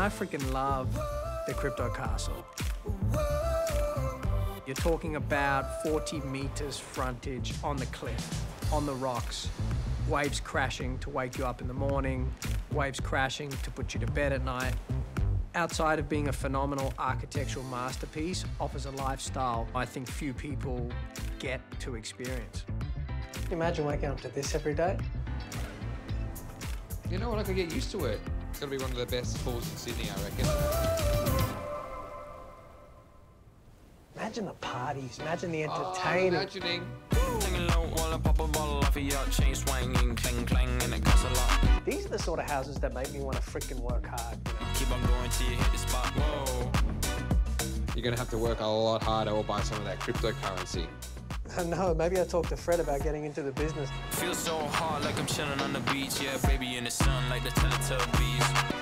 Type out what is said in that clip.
I freaking love the Crypto Castle. You're talking about 40 meters frontage on the cliff, on the rocks, waves crashing to wake you up in the morning, waves crashing to put you to bed at night. Outside of being a phenomenal architectural masterpiece, offers a lifestyle I think few people get to experience. Can you imagine waking up to this every day? You know what, I could get used to it. It's going to be one of the best falls in Sydney, I reckon. Imagine the parties, imagine the entertainment. These are the sort of houses that make me want to frickin' work hard. Keep on going till you hit the spot. Whoa. You're going to have to work a lot harder or buy some of that cryptocurrency. I know, maybe I talked to Fred about getting into the business. Feels so hard, like I'm chilling on the beach, yeah, baby in the sun, like the Teletubbies.